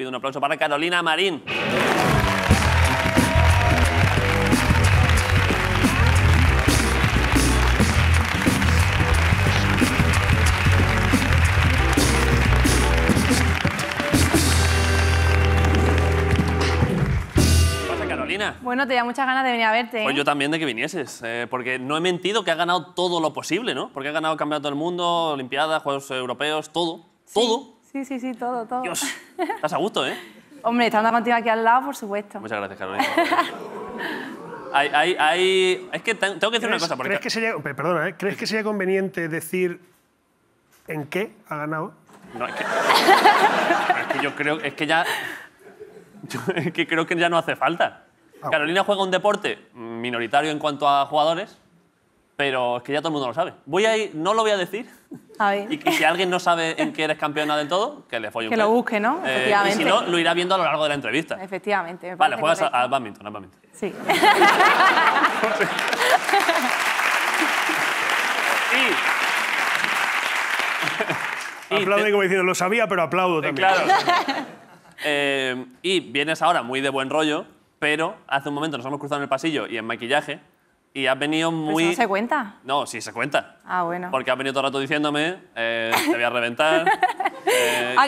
Pido un aplauso para Carolina Marín. Bueno, tenía muchas ganas de venir a verte, ¿eh? Pues yo también de que vinieses, porque no he mentido que has ganado todo lo posible, ¿no? Porque has ganado Campeonato del Mundo, Olimpiadas, Juegos Europeos, todo, sí, todo. Sí, todo, todo. Dios, estás a gusto, ¿eh? Hombre, estando contigo aquí al lado, por supuesto. Muchas gracias, Carolina. Es que tengo que decir una cosa. Porque... ¿Crees que sería, perdona, ¿eh? ¿Crees que sería conveniente decir en qué ha ganado? No, es que... es que yo creo, es que ya... Yo, es que creo que ya no hace falta. Carolina juega un deporte minoritario en cuanto a jugadores, pero es que ya todo el mundo lo sabe. Voy a ir, no lo voy a decir. A ver. Y si alguien no sabe en qué eres campeona del todo, que le folle un poco. Que lo busque, ¿no? Efectivamente. Y si no, lo irá viendo a lo largo de la entrevista. Efectivamente. Vale, juegas al bádminton, Sí. Aplaude como diciendo, lo sabía, pero aplaudo también. Claro. Y vienes ahora muy de buen rollo, pero hace un momento nos hemos cruzado en el pasillo y en maquillaje y has venido muy... ¿Pues no se cuenta? No, sí se cuenta. Ah, bueno. Porque has venido todo el rato diciéndome, te voy a reventar.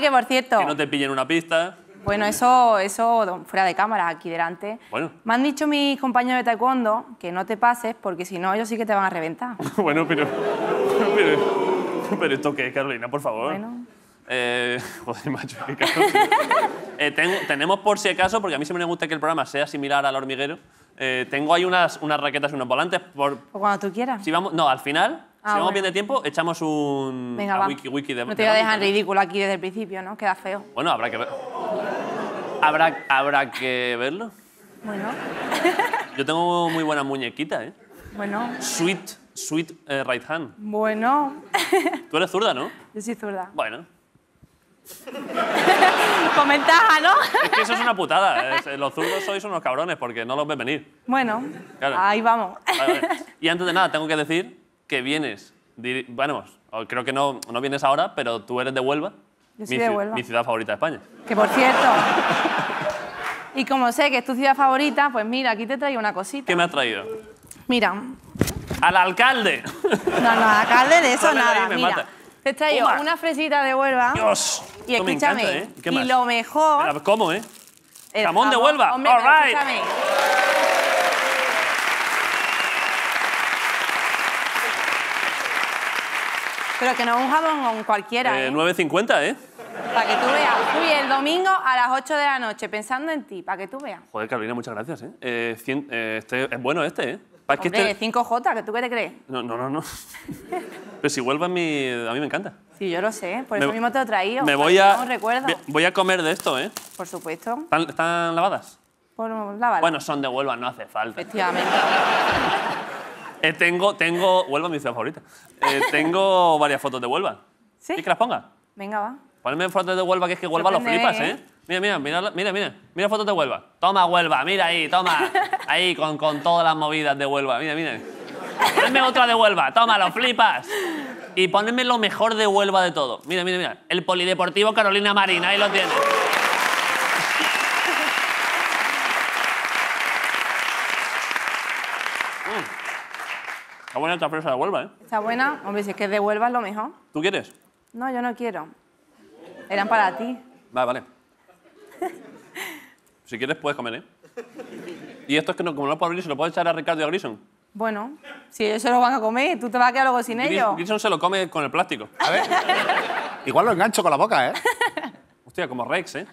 Que por cierto... Que no te pillen una pista. Bueno, eso fuera de cámara, aquí delante. Bueno. Me han dicho mis compañeros de taekwondo que no te pases porque si no ellos sí que te van a reventar. Bueno, pero ¿esto qué, Carolina? Por favor. Bueno. Joder, macho, qué caro. Tenemos por si acaso, porque a mí siempre me gusta que el programa sea similar al hormiguero, tengo ahí unas raquetas y unos volantes. O cuando tú quieras. Si vamos, no, al final, si vamos bien de tiempo, echamos un wiki de... No te voy a dejar ridículo aquí desde el principio, ¿no? Queda feo. Bueno, habrá que ver. Habrá que verlo. Bueno. Yo tengo muy buenas muñequitas, ¿eh? Bueno. Sweet right hand. Bueno. Tú eres zurda, ¿no? Yo soy zurda. Bueno. Con ventaja, ¿no? Es que eso es una putada. Los zurdos sois unos cabrones porque no los ven venir. Bueno, claro. Ahí vamos. Vale. Y antes de nada, tengo que decir que vienes... Bueno, creo que no vienes ahora, pero tú eres de Huelva. Yo soy de Huelva. Mi ciudad favorita de España. Que por cierto... Y como sé que es tu ciudad favorita, pues mira, aquí te traigo una cosita. ¿Qué me has traído? Mira. ¡Al alcalde! No, al alcalde de eso no, nada, me mira. Mata. Te traigo una fresita de Huelva. ¡Dios! Y escúchame, me encanta, ¿eh? ¿Qué más? Y lo mejor... Pero, ¿cómo, eh? El jamón de Huelva. Hombre, all right. Escúchame. Pero que no es un jamón cualquiera, ¿eh? 9.50, ¿eh? Para que tú veas. Fui el domingo a las 8 de la noche pensando en ti, para que tú veas. Joder, Carolina, muchas gracias, ¿eh? Es bueno este, ¿eh? Es que hombre, este... 5J, ¿que tú qué te crees? No. Pero si Huelva a mí me encanta. Sí, yo lo sé, por eso mismo te lo he traído. Me voy a... Voy a comer de esto, ¿eh? Por supuesto. ¿Están lavadas? Bueno, son de Huelva, no hace falta. Efectivamente. Huelva es mi ciudad favorita. Tengo varias fotos de Huelva. ¿Sí? ¿Quieres que las ponga? Venga, va. Ponme fotos de Huelva, que es que Huelva lo flipas, ¿eh? Mira fotos de Huelva. Toma, Huelva, mira ahí, toma. Ahí, con todas las movidas de Huelva. Mira. Ponme otra de Huelva, toma, lo flipas. Y ponme lo mejor de Huelva de todo. Mira. El polideportivo Carolina Marín, ahí lo tienes. Está buena esta fresa de Huelva, ¿eh? Está buena. Hombre, si es que de Huelva es lo mejor. ¿Tú quieres? No, yo no quiero. Eran para ti. Vale. Si quieres, puedes comer, ¿eh? Y esto es que no, como no lo puedo abrir, ¿se lo puedes echar a Ricardo y a Grison? Bueno, si ellos se lo van a comer, tú te vas a quedar luego sin ellos. Grison se lo come con el plástico. A ver. Igual lo engancho con la boca, ¿eh? Hostia, como Rex, ¿eh?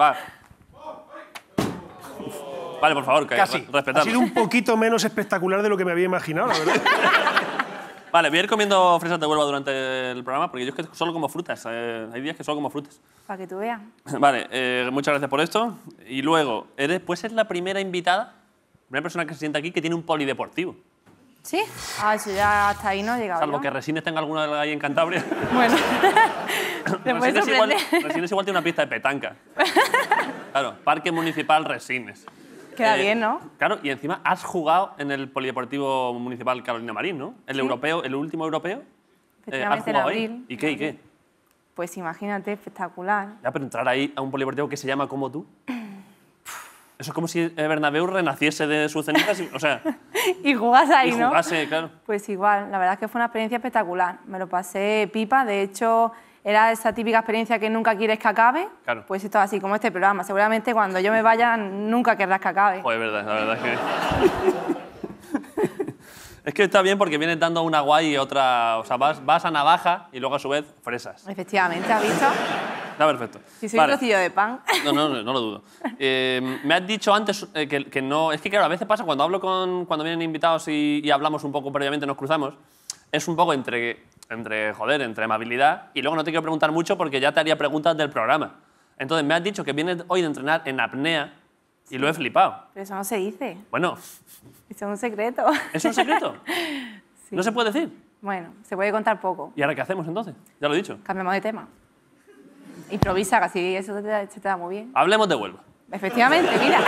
Va. Vale, por favor, respetadme. Ha sido un poquito menos espectacular de lo que me había imaginado, la verdad. Vale, voy a ir comiendo fresas de Huelva durante el programa, porque yo es que solo como frutas. Hay días que solo como frutas. Para que tú veas. Vale, muchas gracias por esto. Y luego, ¿puedes ser la primera invitada, la primera persona que se sienta aquí, que tiene un polideportivo? ¿Sí? Ah, eso ya hasta ahí no he llegado. Salvo que Resines tenga alguna de ahí en Cantabria. Bueno, Resines igual tiene una pista de petanca. Claro, Parque Municipal Resines. Queda bien, ¿no? Claro, y encima has jugado en el Polideportivo Municipal Carolina Marín, ¿no? El último europeo. Efectivamente, en abril. ¿Y qué? Pues imagínate, espectacular. Ya, pero entrar ahí a un polideportivo que se llama como tú. Eso es como si Bernabéu renaciese de sus cenizas y, o sea, y jugase ahí, ¿no? Y jugase, claro. Pues igual, la verdad es que fue una experiencia espectacular. Me lo pasé pipa, de hecho, era esa típica experiencia que nunca quieres que acabe. Claro. Pues esto es así, como este programa. Seguramente cuando yo me vaya nunca querrás que acabe. Joder, la verdad es que... Es que está bien porque vienes dando una guay y otra... O sea, vas a navaja y luego a su vez fresas. Efectivamente, ¿has visto? Está perfecto. Si soy vale. Un trocillo de pan. No lo dudo. Me has dicho antes que no... Es que claro, a veces pasa cuando hablo cuando vienen invitados y hablamos un poco previamente, nos cruzamos, es un poco entre amabilidad y luego no te quiero preguntar mucho porque ya te haría preguntas del programa. Entonces me has dicho que vienes hoy de entrenar en apnea. Y lo he flipado. Pero eso no se dice. Bueno. Eso es un secreto. ¿Es un secreto? Sí. ¿No se puede decir? Bueno, se puede contar poco. ¿Y ahora qué hacemos entonces? Ya lo he dicho. Cambiamos de tema. Improvisa, casi eso te da muy bien. Hablemos de Huelva. Efectivamente, mira.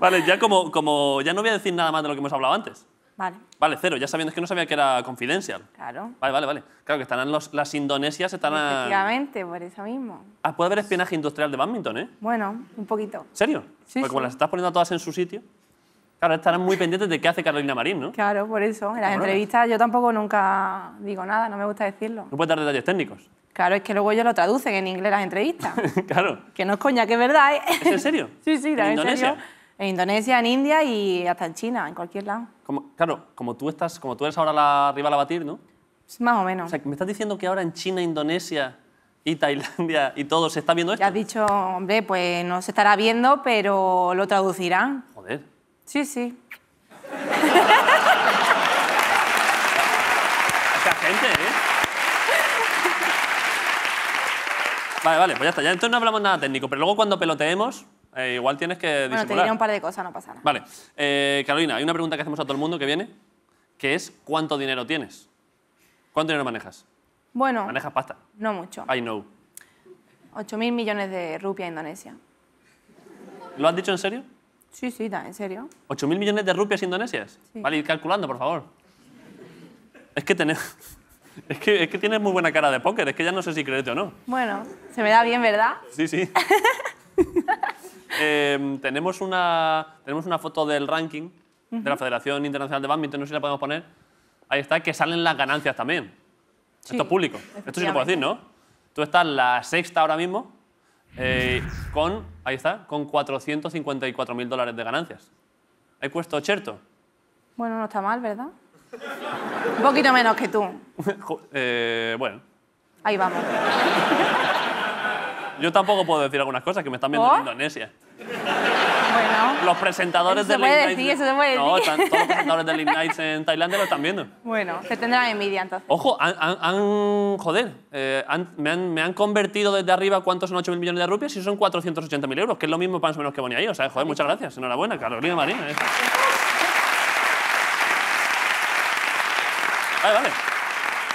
Vale, ya como ya no voy a decir nada más de lo que hemos hablado antes. Vale. Vale, cero, ya sabiendo, es que no sabía que era confidencial. Claro. Vale. Claro, que estarán las indonesias, estarán... Efectivamente, por eso mismo. Ah, puede haber espionaje industrial de bádminton, ¿eh? Bueno, un poquito. ¿Serio? Sí, porque como las estás poniendo todas en su sitio, claro, estarán muy pendientes de qué hace Carolina Marín, ¿no? Claro, por eso. En las entrevistas yo tampoco nunca digo nada, no me gusta decirlo. No puedes dar detalles técnicos. Claro, es que luego ellos lo traducen en inglés las entrevistas. Claro. Que no es coña, que es verdad, ¿eh? ¿Es en serio? Sí, ¿en Indonesia? Serio. En Indonesia, en India y hasta en China, en cualquier lado. Claro, como tú eres ahora la rival a batir, ¿no? Pues más o menos. O sea, ¿me estás diciendo que ahora en China, Indonesia y Tailandia y todo se está viendo esto? Ya has dicho, hombre, pues no se estará viendo, pero lo traducirán. Joder. Sí. Esa gente, ¿eh? Vale, pues ya está. Ya entonces no hablamos nada técnico, pero luego cuando peloteemos... igual tienes que disimular. Bueno, te diré un par de cosas, no pasa nada. Vale. Carolina, hay una pregunta que hacemos a todo el mundo que viene, que es ¿cuánto dinero tienes? ¿Cuánto dinero manejas? Bueno... ¿Manejas pasta? No mucho. I know. 8.000 millones de rupias Indonesia. ¿Lo has dicho en serio? Sí, en serio. ¿8.000 millones de rupias indonesias? Sí. Vale, ir calculando, por favor. Es que tenés... Es que tienes muy buena cara de póker, es que ya no sé si creerte o no. Bueno, se me da bien, ¿verdad? Sí. Tenemos una foto del ranking de la Federación Internacional de Badminton, no sé si la podemos poner. Ahí está, que salen las ganancias también. Sí, esto es público. Esto sí lo puedo decir, ¿no? Tú estás la sexta ahora mismo con $454.000 de ganancias. ¿He puesto Cherto? Bueno, no está mal, ¿verdad? Un poquito menos que tú. Bueno. Ahí vamos. Yo tampoco puedo decir algunas cosas que me están viendo en Indonesia. Bueno. Los presentadores del Late Nights. Eso se puede decir. No, todos los presentadores del Late Nights en Tailandia lo están viendo. Bueno, se tendrán envidia entonces. Ojo, me han convertido desde arriba cuántos son 8.000 millones de rupias y son 480.000 euros, que es lo mismo más o menos que ponía ahí. O sea, joder, muchas gracias. Enhorabuena, Carolina Marín. Vale.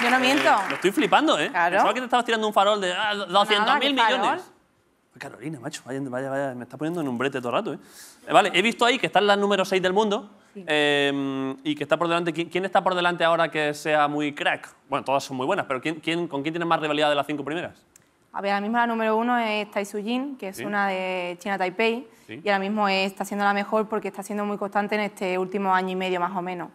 Yo no miento. Lo estoy flipando, ¿eh? Claro. Pensaba que te estabas tirando un farol de 200.000 millones. Carolina, macho, vaya, me está poniendo en un brete todo el rato, ¿eh? Vale, he visto ahí que está en la número 6 del mundo y que está por delante. ¿Quién está por delante ahora que sea muy crack? Bueno, todas son muy buenas, pero ¿con quién tienes más rivalidad de las 5 primeras? A ver, ahora mismo la número 1 es Tai Tzu-ying, que es una de China Taipei, y ahora mismo está siendo la mejor porque está siendo muy constante en este último año y medio más o menos.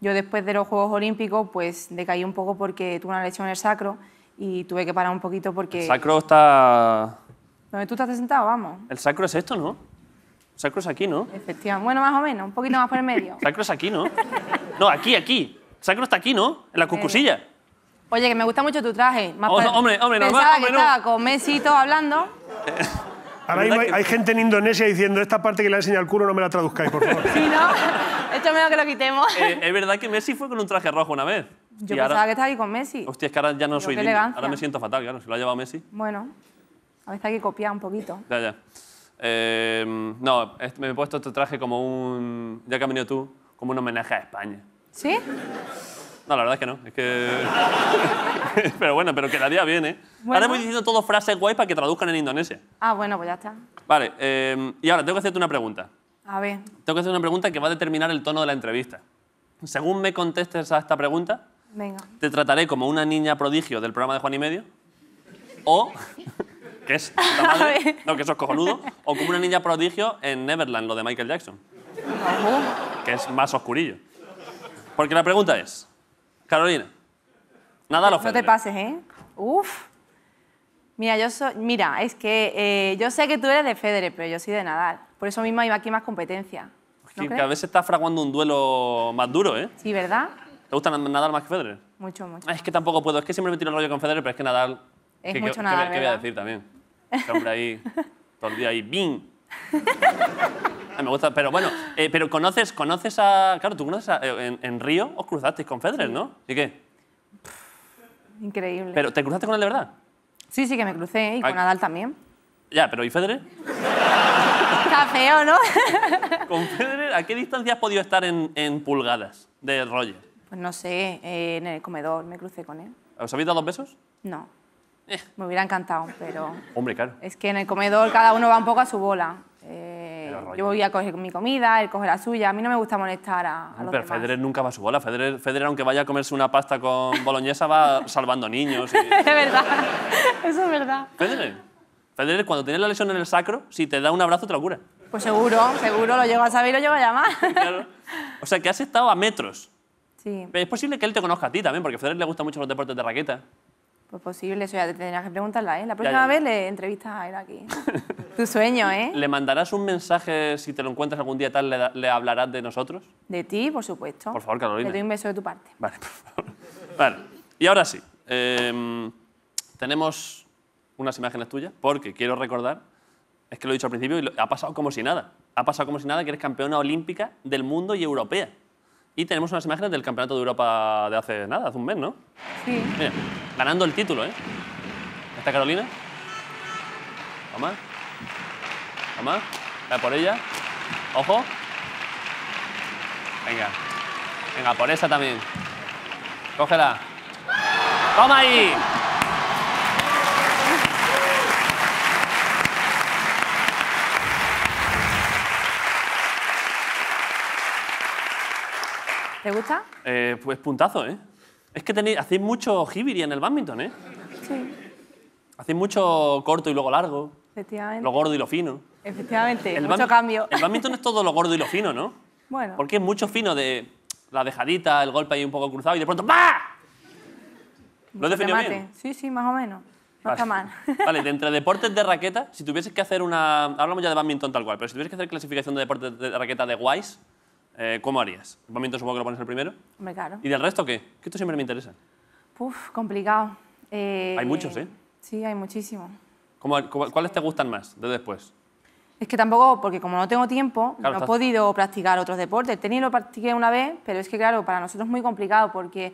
Yo después de los Juegos Olímpicos pues decaí un poco porque tuve una lesión en el sacro y tuve que parar un poquito porque... El sacro está... Donde tú estás sentado, vamos. El sacro es esto, ¿no? El sacro es aquí, ¿no? Efectivamente. Bueno, más o menos, un poquito más por el medio. El sacro es aquí, ¿no? No, aquí. El sacro está aquí, ¿no? En la cuscusilla. Oye, que me gusta mucho tu traje. Hombre, no. Pensaba que estaba con Messi y todo hablando. Ahora mismo hay gente en Indonesia diciendo esta parte que le enseña el culo no me la traduzcáis, por favor. Si no, esto es mejor que lo quitemos. Es verdad que Messi fue con un traje rojo una vez. Yo pensaba que estaba aquí con Messi. Hostia, es que ahora ya no soy libre. Ahora me siento fatal, claro, si lo ha llevado Messi. Bueno, a veces hay que copiar un poquito. Ya. No, me he puesto este traje como un... Ya que has venido tú, como un homenaje a España. ¿Sí? No, la verdad es que no. Es que... Pero bueno, pero quedaría bien, ¿eh? Bueno. Ahora voy diciendo todas frases guay para que traduzcan en Indonesia. Ah, bueno, pues ya está. Vale, y ahora tengo que hacerte una pregunta. A ver. Tengo que hacerte una pregunta que va a determinar el tono de la entrevista. Según me contestes a esta pregunta, Venga. Te trataré como una niña prodigio del programa de Juan y Medio, o... que es puta madre, no, que eso es cojonudo, o como una niña prodigio en Neverland, lo de Michael Jackson. Que es más oscurillo. Porque la pregunta es, Carolina, nada lo Federer. No te pases, ¿eh? Uf. Mira, mira, es que yo sé que tú eres de Federer, pero yo soy de Nadal. Por eso mismo hay aquí más competencia. ¿No que crees? A veces está fraguando un duelo más duro, ¿eh? Sí, ¿verdad? ¿Te gusta Nadal más que Federer? Mucho, mucho. Es que tampoco puedo, es que siempre me tiro el rollo con Federer, pero es que Nadal... Es que, mucho Nadal, ¿qué voy a decir también? Este hombre ahí, todo el día ahí, ¡bing! Me gusta, pero bueno, pero conoces a... Claro, tú conoces a... en Río os cruzasteis con Federer, sí. ¿No? ¿Y qué? Increíble. ¿Pero te cruzaste con él de verdad? Sí, sí que me crucé, ¿eh? Y con Nadal también. Ya, pero ¿y Federer? Está feo, ¿no? Con Federer, ¿a qué distancia has podido estar en pulgadas de Roger? Pues no sé, en el comedor me crucé con él. ¿Os habéis dado besos? No. Me hubiera encantado, pero... Hombre, claro. Es que en el comedor cada uno va un poco a su bola. Yo voy a coger mi comida, él coge la suya. A mí no me gusta molestar a los demás. Pero Federer nunca va a su bola. Federer, aunque vaya a comerse una pasta con boloñesa, va salvando niños. Y... es verdad. Eso es verdad. Federer, cuando tienes la lesión en el sacro, si te da un abrazo, te lo cura. Pues seguro, seguro. Lo llego a saber y lo llego a llamar. Claro. O sea, que has estado a metros. Sí. Pero es posible que él te conozca a ti también, porque a Federer le gustan mucho los deportes de raqueta. Pues posible, eso ya te tendrías que preguntarla, ¿eh? La próxima ya. Vez le entrevistas a él aquí. Tu sueño, ¿eh? ¿Le mandarás un mensaje si te lo encuentras algún día tal? ¿Le hablarás de nosotros? De ti, por supuesto. Por favor, Carolina. Te doy un beso de tu parte. Vale, por favor. Vale, y ahora sí. Tenemos unas imágenes tuyas, porque quiero recordar, es que lo he dicho al principio, y ha pasado como si nada. Ha pasado como si nada que eres campeona olímpica del mundo y europea. Y tenemos unas imágenes del Campeonato de Europa de hace nada, hace un mes, ¿no? Sí. Mira, ganando el título, ¿eh? ¿Está Carolina? Toma. Toma. Va por ella. Ojo. Venga. Venga, por esa también. Cógela. ¡Toma ahí! ¿Te gusta? Pues puntazo, ¿eh? Es que hacéis mucho jibiri en el bádminton, ¿eh? Sí. Hacéis mucho corto y luego largo. Efectivamente. Lo gordo y lo fino. Efectivamente, mucho cambio. El bádminton es todo lo gordo y lo fino, ¿no? Bueno. Porque es mucho fino de la dejadita, el golpe ahí un poco cruzado y de pronto ¡bah! ¿Lo he definido bien? Sí, sí, más o menos. No está mal. Vale, de entre deportes de raqueta, si tuvieses que hacer una... Hablamos ya de bádminton tal cual, pero si tuvieses que hacer clasificación de deportes de raqueta de guays, ¿cómo harías? El bádminton supongo que lo pones el primero. Hombre, claro. ¿Y del resto qué? Que esto siempre me interesa. Puf, complicado. Hay muchos, ¿eh? Sí, hay muchísimos. ¿Cuáles te gustan más de después? Es que tampoco, porque como no tengo tiempo, claro, no he podido practicar otros deportes. El tenis lo practiqué una vez, pero es que claro, para nosotros es muy complicado porque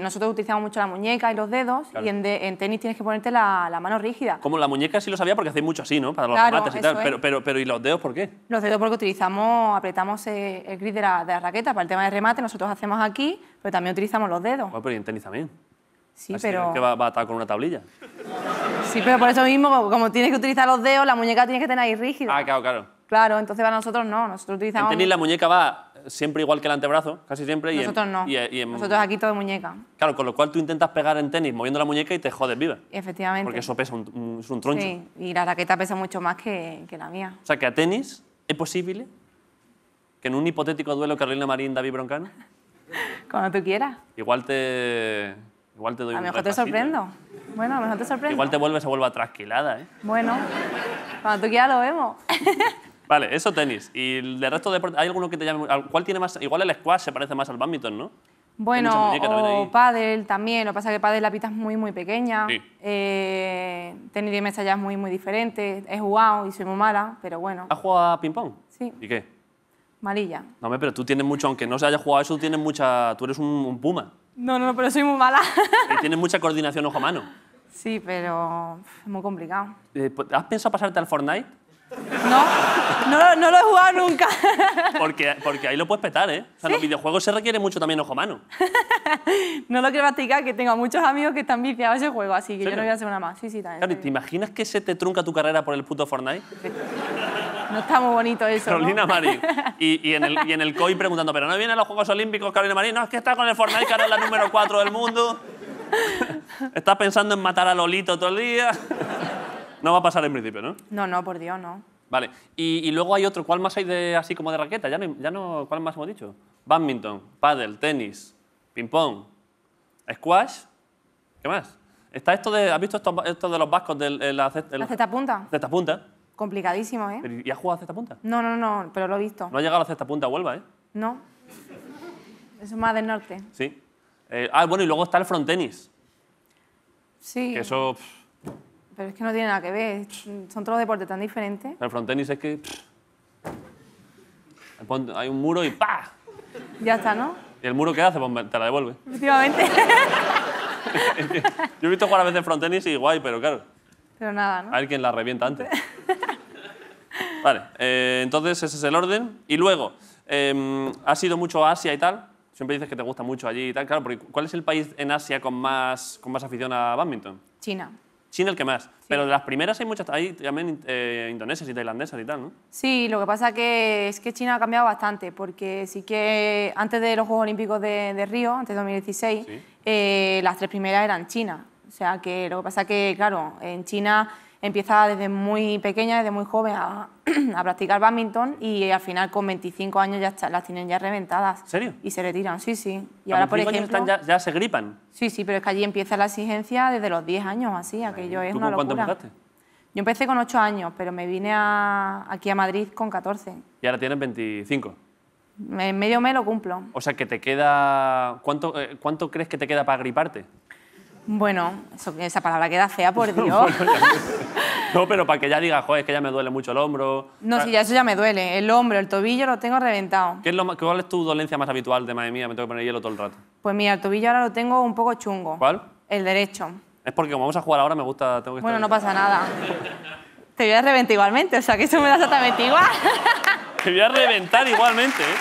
nosotros utilizamos mucho la muñeca y los dedos, claro. Y en tenis tienes que ponerte la mano rígida. Como la muñeca sí lo sabía porque hacéis mucho así, ¿no? Para los remates y tal. Pero ¿y los dedos por qué? Los dedos porque apretamos el grip de la raqueta. Para el tema de remate nosotros hacemos aquí, pero también utilizamos los dedos. Bueno, pero ¿y en tenis también? Sí, así pero... que va atado con una tablilla. Sí, pero por eso mismo, como tienes que utilizar los dedos, la muñeca tienes que tener ahí rígida. Ah, claro, claro. Claro, entonces para nosotros no, nosotros utilizamos... En tenis la muñeca va... siempre igual que el antebrazo, casi siempre. Nosotros no. Nosotros aquí todo muñeca. Claro, con lo cual tú intentas pegar en tenis moviendo la muñeca y te jodes viva. Efectivamente. Porque eso pesa, es un troncho. Sí, y la raqueta pesa mucho más que la mía. O sea, que a tenis es posible que en un hipotético duelo Carolina Marín, David Broncano... Cuando tú quieras. Igual te doy un repasito. Sorprendo. Bueno, a lo mejor te sorprendo. Igual te vuelve trasquilada, ¿eh? Bueno, cuando tú quieras lo vemos. Vale, eso tenis. ¿Y el resto de deportes? ¿Hay alguno que te llame? ¿Cuál tiene más? Igual el squash se parece más al bádminton, ¿no? Bueno, o pádel también. Lo que pasa es que pádel la pita es muy, muy pequeña. Sí. Tenis de mesa ya es muy, muy diferente. He jugado y soy muy mala, pero bueno. ¿Has jugado a ping-pong? Sí. ¿Y qué? Malilla. No, pero tú tienes mucho, aunque no se haya jugado eso, tú eres un puma. No, pero soy muy mala. Y tienes mucha coordinación ojo-mano. Sí, pero es muy complicado. ¿Has pensado pasarte al Fortnite? No lo he jugado nunca. Porque ahí lo puedes petar, ¿eh? O sea, ¿sí? Los videojuegos se requiere mucho también ojo mano. No lo quiero practicar, que tengo muchos amigos que están viciados a ese juego, así que yo no voy a hacer una más. Sí, sí, también. Claro, ¿te imaginas que se te trunca tu carrera por el puto Fortnite? No está muy bonito eso, Carolina, ¿no? Marín. Y en el COI preguntando, ¿pero no vienen los Juegos Olímpicos, Carolina Marín? No, es que está con el Fortnite, que ahora es la número 4 del mundo. Estás pensando en matar a Lolito todo el día. No va a pasar en principio, ¿no? No, no, por Dios, no. Vale, y luego hay otro, ¿cuál más hay de así como de raqueta? Ya no, ¿cuál más hemos dicho? Bádminton, pádel, tenis, ping-pong, squash, ¿qué más? Está esto de, ¿has visto esto de los vascos de la cestapunta? Cestapunta. Complicadísimo, ¿eh? ¿Y has jugado a cestapunta? No, pero lo he visto. No ha llegado a la cestapunta a Huelva, ¿eh? No. Eso es más del norte. Sí. Bueno, y luego está el frontenis. Sí. Que eso... Pero es que no tiene nada que ver, son todos deportes tan diferentes. El frontenis es que... Hay un muro y ¡pah! Ya está, ¿no? ¿Y el muro qué hace? Pues te la devuelve. Efectivamente. Yo he visto jugar a veces frontenis y guay, pero claro. Pero nada, ¿no? A ver quién la revienta antes. Vale, entonces ese es el orden. Y luego, ¿has ido mucho a Asia y tal? Siempre dices que te gusta mucho allí y tal. Claro, porque ¿cuál es el país en Asia con más afición a bádminton? China. China el que más, sí. Pero de las primeras hay muchas, hay también indonesias y tailandesas y tal, ¿no? Sí, lo que pasa que es que China ha cambiado bastante, porque sí que antes de los Juegos Olímpicos de Río, antes de 2016, sí. Las tres primeras eran China. O sea, que lo que pasa que, claro, en China empieza desde muy pequeña, desde muy joven a practicar bádminton y al final con 25 años las tienen ya reventadas. ¿En serio? Y se retiran, sí, sí. Y ahora, por ejemplo, ya se gripan. Sí, sí, pero es que allí empieza la exigencia desde los 10 años, así, aquello es una locura. ¿Tú cuánto empezaste? Yo empecé con 8 años, pero me vine aquí a Madrid con 14. ¿Y ahora tienes 25? En medio mes lo cumplo. O sea, que te queda... ¿Cuánto crees que te queda para griparte? Bueno, esa palabra queda fea, por Dios. No, pero para que ya digas, joder, es que ya me duele mucho el hombro... No, sí, ya eso ya me duele. El hombro, el tobillo, lo tengo reventado. ¿Cuál es tu dolencia más habitual de, madre mía, me tengo que poner hielo todo el rato? Pues mira, el tobillo ahora lo tengo un poco chungo. ¿Cuál? El derecho. Es porque como vamos a jugar ahora me gusta... Tengo que bueno, no pasa nada. Te voy a reventar igualmente, o sea, que eso me da exactamente igual. Te voy a reventar igualmente, ¿eh?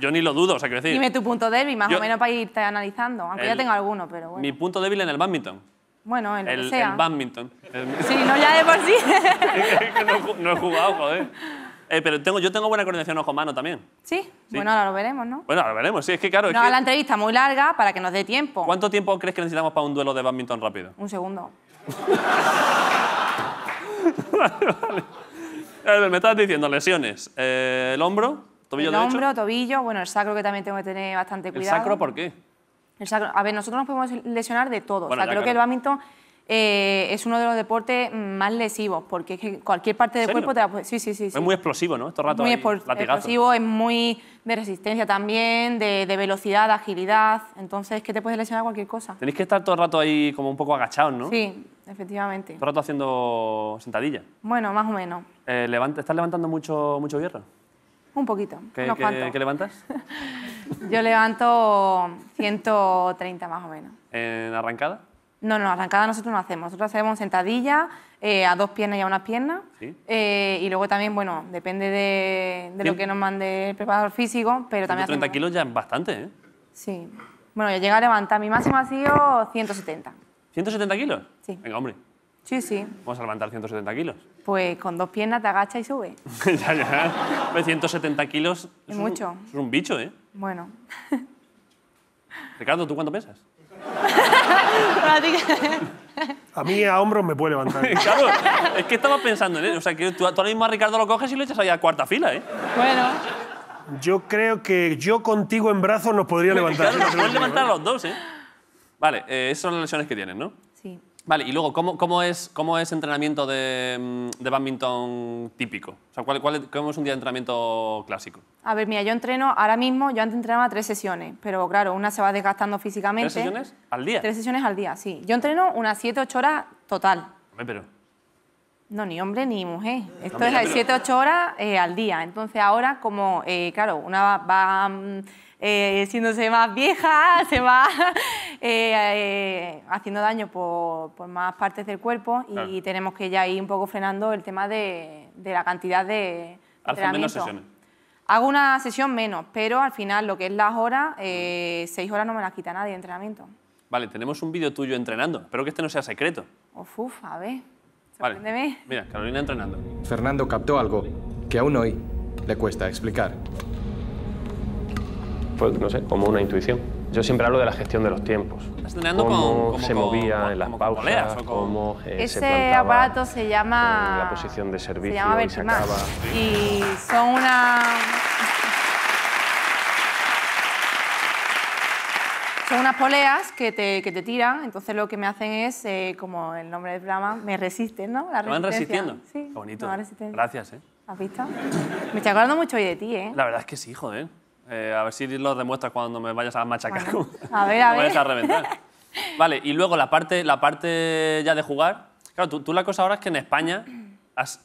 Yo ni lo dudo, o sea, quiero decir... Dime tu punto débil, más o menos, para irte analizando. Aunque ya tengo alguno, pero bueno. Mi punto débil en el bádminton. Bueno, en lo que sea. El bádminton. Sí, no, ya de por sí. No he jugado, joder. Pero yo tengo buena coordinación ojo-mano también. ¿Sí? ¿Sí? Bueno, ahora lo veremos, ¿no? Bueno, ahora lo veremos, sí, es que claro... No, es que... la entrevista muy larga para que nos dé tiempo. ¿Cuánto tiempo crees que necesitamos para un duelo de bádminton rápido? Un segundo. Vale. A ver, me estabas diciendo lesiones. El hombro... El hombro, tobillo, bueno, el sacro que también tengo que tener bastante cuidado. ¿El sacro por qué? El sacro, a ver, nosotros nos podemos lesionar de todo. Bueno, o sea, creo que el bádminton es uno de los deportes más lesivos, porque es que cualquier parte del cuerpo te la puede... Sí. Es muy explosivo, ¿no? Estos ratos muy explosivo, es muy de resistencia también, de velocidad, de agilidad. Entonces, que te puedes lesionar cualquier cosa. Tenéis que estar todo el rato ahí como un poco agachados, ¿no? Sí, efectivamente. Todo el rato haciendo sentadilla. Bueno, más o menos. ¿Estás levantando mucho hierro? Un poquito. ¿Qué levantas? Yo levanto 130 más o menos. ¿En arrancada? No, arrancada nosotros no hacemos. Nosotros hacemos sentadilla a dos piernas y a una pierna. ¿Sí? Y luego también, bueno, depende de lo que nos mande el preparador físico, pero también 130 kilos ya es bastante, ¿eh? Sí. Bueno, yo llegué a levantar. Mi máximo ha sido 170. ¿170 kilos? Sí. Venga, hombre. Sí. Vamos a levantar 170 kilos. Pues con dos piernas te agachas y subes. ya. 170 kilos... Es mucho. Es un bicho, ¿eh? Bueno. Ricardo, ¿tú cuánto pesas? A mí a hombros me puede levantar. Claro, es que estaba pensando en él. O sea, que tú ahora mismo a Ricardo lo coges y lo echas ahí a cuarta fila, ¿eh? Bueno. Yo creo que yo contigo en brazos nos podría levantar. Claro, nos pueden levantar los dos, ¿eh? Vale, esas son las lesiones que tienen, ¿no? Sí. Vale, y luego, ¿cómo es entrenamiento de bádminton típico? O sea, ¿cómo es un día de entrenamiento clásico? A ver, mira, yo entreno ahora mismo, yo antes entrenaba 3 sesiones, pero claro, una se va desgastando físicamente. ¿3 sesiones al día? 3 sesiones al día, sí. Yo entreno unas 7-8 horas total. Hombre, pero... No, ni hombre ni mujer. Esto no, mira, es 7-8 horas al día. Entonces ahora, como, claro, una va siéndose más vieja, se va haciendo daño por más partes del cuerpo, y claro, tenemos que ya ir un poco frenando el tema de la cantidad de entrenamiento. Menos sesiones. Hago una sesión menos, pero al final lo que es las horas, 6 horas no me las quita nadie de entrenamiento. Vale, tenemos un vídeo tuyo entrenando. Espero que este no sea secreto. Uf, a ver. Sorpréndeme. Vale. Mira, Carolina entrenando. Fernando captó algo que aún hoy le cuesta explicar. Pues no sé, como una intuición. Yo siempre hablo de la gestión de los tiempos. ¿Estás entrenando cómo se movía en las pausas, cómo ese se aparato se llama... la posición de servicio, se llama y son una... Son unas poleas que te tiran, entonces lo que me hacen es, como el nombre del programa, me resisten, ¿no? La resistencia. ¿Te van resistiendo? Sí. Qué bonito. Gracias, ¿eh? ¿Has visto? Me estoy acordando mucho hoy de ti, ¿eh? La verdad es que sí, joder. A ver si lo demuestras cuando me vayas a machacar. Bueno, a ver. Me vayas a reventar. Vale, y luego la parte ya de jugar. Claro, tú la cosa ahora es que en España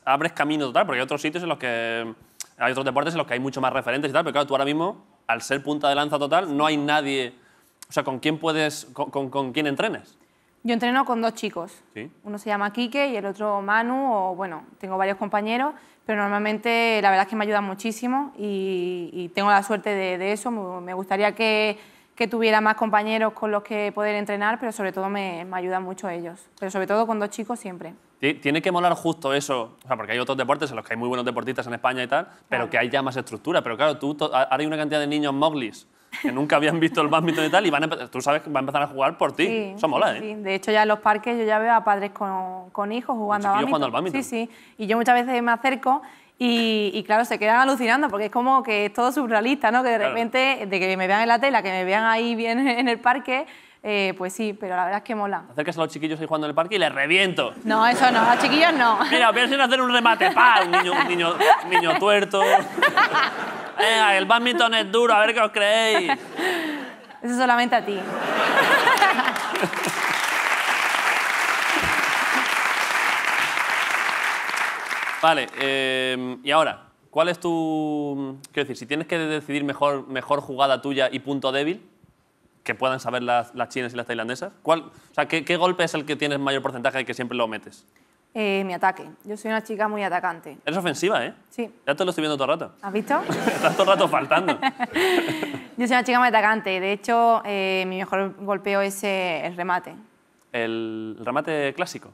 abres camino total, porque hay otros sitios en los que... Hay otros deportes en los que hay mucho más referentes y tal, pero claro, tú ahora mismo, al ser punta de lanza total, no hay nadie... O sea, ¿con quién puedes, con quién entrenas? Yo entreno con dos chicos. ¿Sí? Uno se llama Quique y el otro Manu, o bueno, tengo varios compañeros, pero normalmente la verdad es que me ayudan muchísimo y tengo la suerte de eso. Me gustaría que tuviera más compañeros con los que poder entrenar, pero sobre todo me ayudan mucho ellos. Pero sobre todo con dos chicos siempre. Tiene que molar justo eso, o sea, porque hay otros deportes en los que hay muy buenos deportistas en España y tal, pero claro, que hay ya más estructura. Pero claro, tú ahora hay una cantidad de niños moglis que nunca habían visto el bádminton y tal, y tú sabes que van a empezar a jugar por ti. Sí, eso mola, sí, ¿eh? Sí. De hecho, ya en los parques yo ya veo a padres con hijos jugando al bádminton. Sí, sí. Y yo muchas veces me acerco y claro, se quedan alucinando porque es como que es todo surrealista, ¿no? Que de repente, de que me vean en la tela, que me vean ahí bien en el parque, pues sí, pero la verdad es que mola. Acercas a los chiquillos ahí jugando en el parque y les reviento. No, eso no, a los chiquillos no. Mira, piensen hacer un remate, ¡pah! Un niño tuerto. El bádminton es duro, a ver qué os creéis. Eso solamente a ti. Vale, y ahora, ¿cuál es tu...? Quiero decir, si tienes que decidir mejor jugada tuya y punto débil, que puedan saber las chinas y las tailandesas, ¿qué golpe es el que tienes mayor porcentaje de que siempre lo metes? Mi ataque. Yo soy una chica muy atacante. Eres ofensiva, ¿eh? Sí. Ya te lo estoy viendo todo el rato. ¿Has visto? Estás todo el rato faltando. Yo soy una chica muy atacante. De hecho, mi mejor golpeo es el remate. ¿El remate clásico?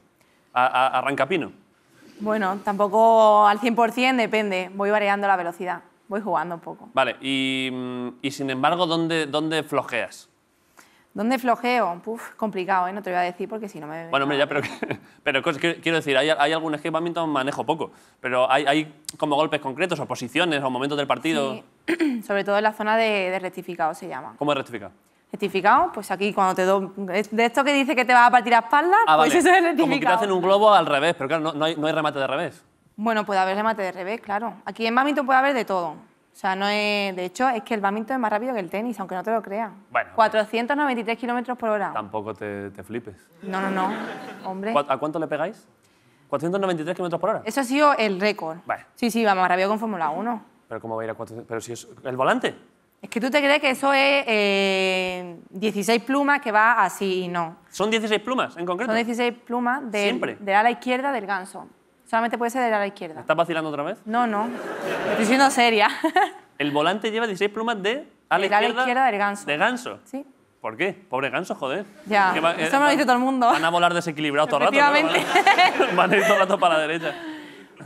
¿Arrancapino? Bueno, tampoco al 100%, depende. Voy variando la velocidad. Voy jugando un poco. Vale. Y sin embargo, ¿dónde flojeas? ¿Dónde flojeo? Puf, complicado, ¿eh? No te voy a decir porque si no me... Bueno, hombre, ya, pero quiero decir, hay algunos que bádminton manejo poco, pero hay como golpes concretos o posiciones o momentos del partido. Sí. Sobre todo en la zona de rectificado se llama. ¿Cómo es rectificado? Rectificado, pues aquí cuando te doy... De esto que dice que te vas a partir la espalda, pues vale, eso es rectificado. Como que te hacen un globo al revés, pero claro, no hay remate de revés. Bueno, puede haber remate de revés, claro. Aquí en bádminton puede haber de todo. O sea, no es... De hecho, es que el bádminton es más rápido que el tenis, aunque no te lo creas. Bueno, 493 kilómetros por hora. Tampoco te flipes. No, no, no. Hombre. ¿A cuánto le pegáis? 493 kilómetros por hora. Eso ha sido el récord. Vale. Sí, sí, va más rápido con Fórmula 1. ¿Pero cómo va a ir a 400? ¿Pero si es el volante? Es que tú te crees que eso es 16 plumas que va así y no. ¿Son 16 plumas en concreto? Son 16 plumas del ala izquierda del ganso. Solamente puede ser de la izquierda. ¿Estás vacilando otra vez? No, no. Estoy siendo seria. El volante lleva 16 plumas de ala izquierda del ganso. ¿De ganso? Sí. ¿Por qué? Pobre ganso, joder. Ya, eso me lo dice todo el mundo. Van a volar desequilibrados todo el rato. ¿No? Van a ir todo el rato para la derecha.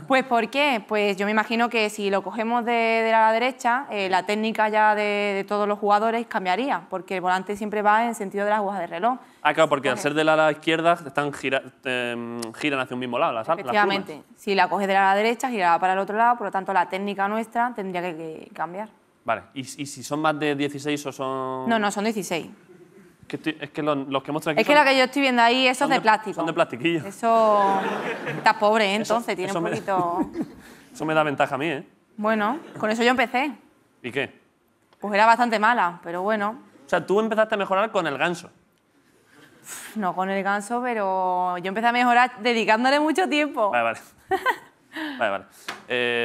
Pues, ¿por qué? Pues yo me imagino que si lo cogemos de la derecha, la técnica ya de todos los jugadores cambiaría, porque el volante siempre va en sentido de las agujas de reloj. Ah, claro, porque al ser de la ala izquierda giran hacia un mismo lado las plumas. Efectivamente. Si la coges de la derecha, girará para el otro lado, por lo tanto, la técnica nuestra tendría que cambiar. Vale. ¿Y si son más de 16 o son...? No, no, son 16. Es que los que muestran aquí... Es que lo que yo estoy viendo ahí, esos de plástico. Son de plastiquillo. Eso... Estás pobre, ¿eh? Entonces, tiene un poquito... Eso me da ventaja a mí, ¿eh? Bueno, con eso yo empecé. ¿Y qué? Pues era bastante mala, pero bueno. O sea, tú empezaste a mejorar con el ganso. No con el ganso, pero yo empecé a mejorar dedicándole mucho tiempo. Vale, vale. Vale, vale.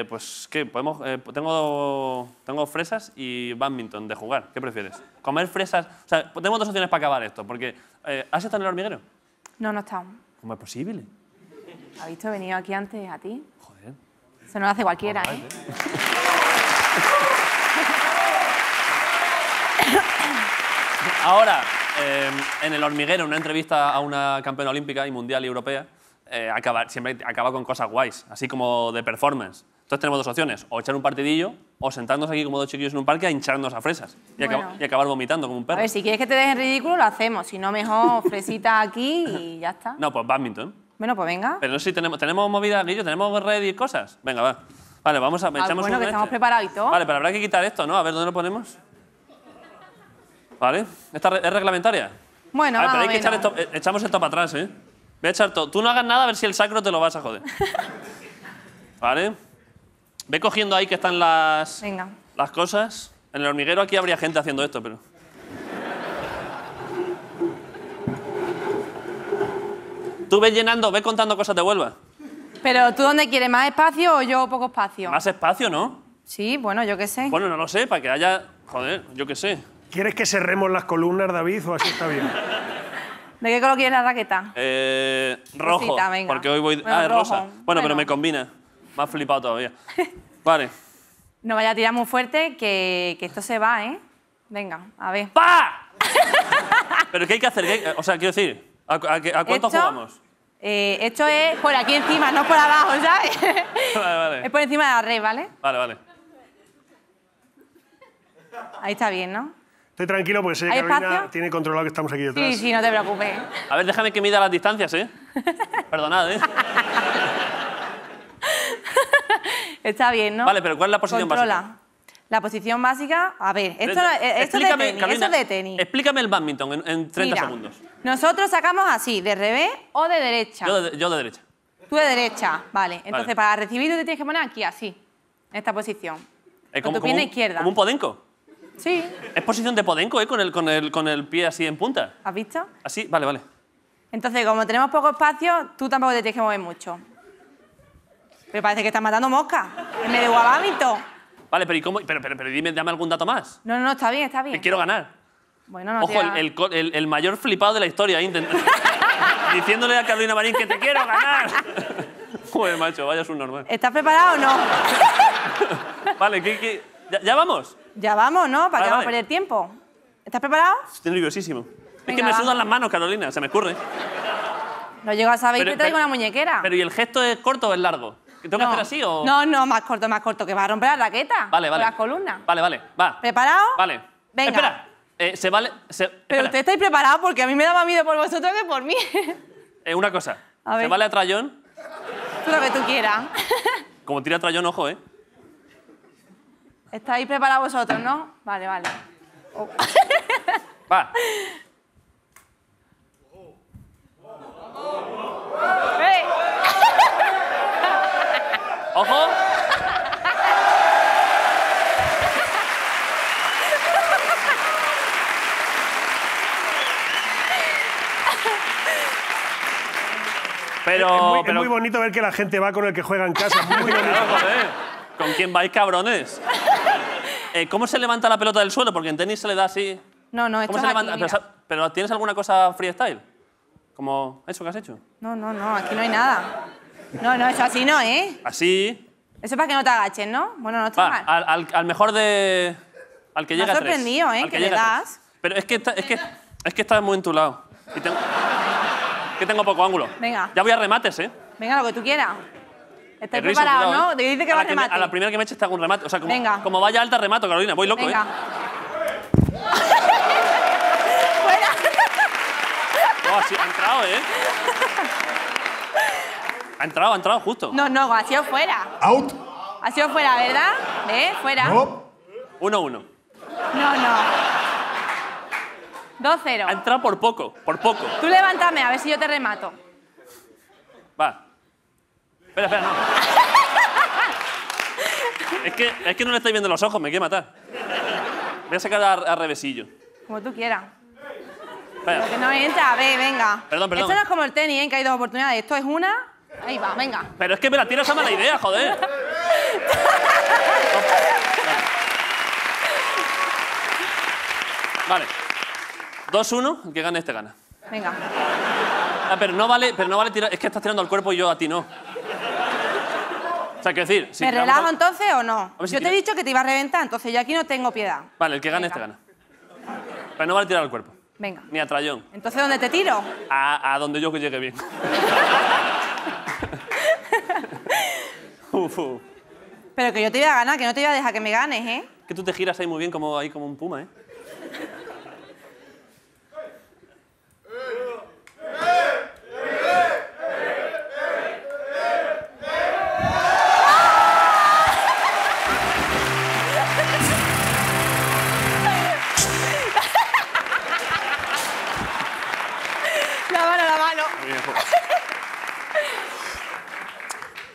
Pues, ¿qué? Podemos, tengo fresas y bádminton de jugar. ¿Qué prefieres? ¿Comer fresas? O sea, tenemos dos opciones para acabar esto, porque... ¿has estado en el hormiguero? No, no he estado. ¿Cómo es posible? ¿Has visto? He venido aquí antes a ti. Joder. Eso no lo hace cualquiera, ¿eh? Ahora, en el hormiguero, en una entrevista a una campeona olímpica y mundial y europea, siempre acaba con cosas guays, así como de performance. Entonces tenemos dos opciones, o echar un partidillo o sentarnos aquí como dos chiquillos en un parque a hincharnos a fresas y, bueno, acabar vomitando como un perro. A ver, si quieres que te dejen ridículo, lo hacemos. Si no, mejor fresita aquí y ya está. No, pues bádminton. Bueno, pues venga. Pero no sé si tenemos movida, Guillo, tenemos ready cosas. Venga, va. Vale, vamos a... echamos bueno, que estamos preparados y todo. Vale, pero habrá que quitar esto, ¿no? A ver, ¿dónde lo ponemos? Vale. ¿Esta es reglamentaria? Bueno, a ver, pero hay que echar esto, echamos esto para atrás, ¿eh? Voy a echar todo. Tú no hagas nada a ver si el sacro te lo vas a joder. Vale. Ve cogiendo ahí que están las... Venga. Las cosas. En el hormiguero aquí habría gente haciendo esto, pero... Tú ves llenando, ves contando cosas de Huelva. Pero ¿tú dónde quieres? ¿Más espacio o yo poco espacio? Más espacio, ¿no? Sí, bueno, yo qué sé. Bueno, no lo sé, para que haya... Joder, yo qué sé. ¿Quieres que cerremos las columnas, David, o así está bien? ¿De qué color quieres la raqueta? Rojo, cosita, venga. Porque hoy voy... Bueno, ah, es rosa. Bueno, pero me combina. Me has flipado todavía. Vale. No vaya a tirar muy fuerte, que esto se va, ¿eh? Venga, a ver. ¡Pa! ¿Pero qué hay que hacer? O sea, quiero decir, ¿a cuánto esto, jugamos? Esto es por aquí encima, no por abajo, ¿sabes? Vale, vale. Es por encima de la red, ¿vale? Vale, vale. Ahí está bien, ¿no? Estoy tranquilo porque sé que Carolina tiene controlado que estamos aquí detrás. Sí, sí, no te preocupes. A ver, déjame que mida las distancias, ¿eh? Perdonad, ¿eh? Está bien, ¿no? Vale, pero ¿cuál es la posición básica? La posición básica... A ver, esto es de tenis. Carolina, esto de tenis. Explícame el bádminton en 30 segundos. Nosotros sacamos así, de revés o de derecha. Yo de derecha. Tú de derecha, vale. Entonces, para recibir tú te tienes que poner aquí, así. En esta posición. Con tu pierna izquierda. ¿Como un podenco? Sí. Es posición de podenco, ¿eh? Con el pie así en punta. ¿Has visto? Así, vale, vale. Entonces, como tenemos poco espacio, tú tampoco te tienes que mover mucho. Pero parece que estás matando moscas. En medio de bádminton. Vale, pero ¿y cómo? Pero dime, dame algún dato más. No, no, está bien, está bien. Que quiero ganar. Bueno, no. Ojo, el mayor flipado de la historia, diciéndole a Carolina Marín que te quiero ganar. Joder, macho, vaya subnormal. ¿Estás preparado o no? Vale, ¿qué? ¿Ya vamos? Ya vamos, ¿no? ¿Para qué vamos a perder tiempo? ¿Estás preparado? Estoy nerviosísimo. Venga, es que me sudan las manos, Carolina, se me escurre. No llego a saber que traigo una muñequera. Pero ¿y el gesto es corto o es largo? ¿Tengo que hacer así o...? No, no, más corto, que va a romper la raqueta. Vale, vale. Con las columnas. Vale, vale, va. ¿Preparado? Vale. Venga. Espera, pero ustedes estáis preparados porque a mí me daba miedo por vosotros que por mí. Una cosa, ¿se vale a trayón? Lo que tú quieras. Como tira a trayón, ojo, ¿eh? Estáis preparados vosotros, ¿no? Vale, vale. Oh. Va. Hey. ¡Ojo! Pero es muy bonito ver que la gente va con el que juega en casa. Es muy bonito. ¿Con quién vais, cabrones? ¿Cómo se levanta la pelota del suelo? Porque en tenis se le da así... No, no, esto es aquí, mira. ¿Pero tienes alguna cosa freestyle? ¿Como eso que has hecho? No, aquí no hay nada. No, eso así no, ¿eh? Así... Eso es para que no te agaches, ¿no? Bueno, no está mal. Al mejor de... Al que llega a tres. Me ha sorprendido, ¿eh? Que le das. Pero es que estás muy en tu lado. Y tengo poco ángulo. Venga. Ya voy a remates, ¿eh? Venga, lo que tú quieras. Estás preparado, ¿no? Te dice que va a remate. A la primera que me eches te hago un remate. O sea, como vaya alta, remato, Carolina. Voy loco, venga. ¿Eh? No, así, ha entrado, ¿eh? Ha entrado, justo. No, ha sido fuera. Out. Ha sido fuera, ¿verdad? Fuera. No. 1-1. No. 2-0. Ha entrado por poco, Tú levántame, a ver si yo te remato. Va. Espera, no. Es que no le estáis viendo los ojos, me quiere matar. Voy a sacar a revesillo. Como tú quieras. Espera. Lo que no entra, a ver, venga. Perdón. Esto no es como el tenis, ¿eh? Que hay dos oportunidades. Esto es una... Ahí va, venga. Pero es que me la tiras a mala idea, joder. Vale. 2-1, el que gane este gana. Venga. Ah, pero no vale tirar... Es que estás tirando al cuerpo y yo a ti no. O sea, quiero decir... Si ¿me relajo dos... entonces o no? Yo si te he dicho que te iba a reventar, entonces yo aquí no tengo piedad. Vale, el que gane este gana. Pero no vale tirar al cuerpo. Venga. Ni a trayón. ¿Entonces dónde te tiro? A donde yo llegue bien. Pero que yo te iba a ganar, que no te iba a dejar que me ganes, ¿eh? Que tú te giras ahí muy bien, como, ahí como un puma, ¿eh?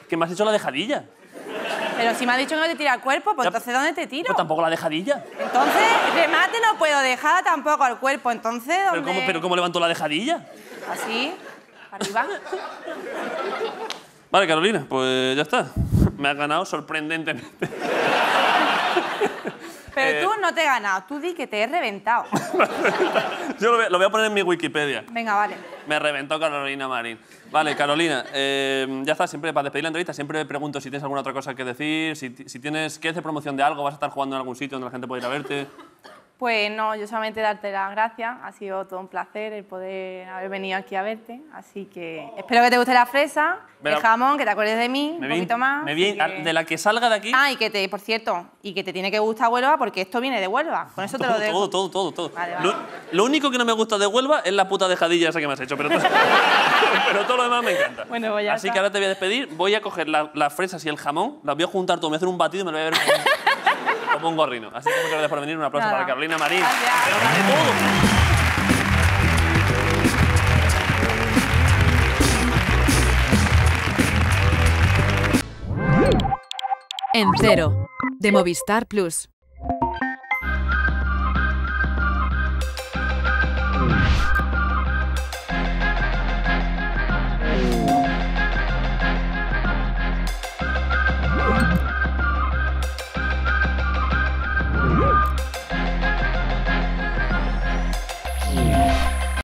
Que me has hecho la dejadilla. Pero si me has dicho que no te tira al cuerpo, pues entonces ¿dónde te tiro? Pues tampoco la dejadilla. Entonces, remate no puedo dejar tampoco al cuerpo, entonces ¿dónde? ¿Pero cómo levantó la dejadilla? Así, arriba. Vale, Carolina, pues ya está. Me has ganado sorprendentemente. Pero tú no te he ganado, tú di que te he reventado. Yo lo voy a poner en mi Wikipedia. Venga, vale. Me reventó Carolina Marín. Vale, Carolina, ya está, siempre para despedir la entrevista siempre pregunto si tienes alguna otra cosa que decir, si tienes que hacer promoción de algo, vas a estar jugando en algún sitio donde la gente puede ir a verte. Pues no, yo solamente darte las gracias, ha sido todo un placer el poder haber venido aquí a verte, así que espero que te guste la fresa, el jamón, que te acuerdes de mí un poquito más. De la que salga de aquí. Ah, y que te, por cierto, y que te tiene que gustar Huelva porque esto viene de Huelva, con eso te lo dejo. Todo. Vale, vale. Lo único que no me gusta de Huelva es la puta dejadilla esa que me has hecho, pero todo, pero todo lo demás me encanta. Bueno, voy a así estar. Que ahora te voy a despedir, voy a coger las fresas y el jamón, las voy a juntar todo, me voy a hacer un batido y me lo voy a ver. Como un gorrino. Así que muchas gracias por venir. Un aplauso para Carolina Marín. Gracias. En Cero, de Movistar Plus. Yeah.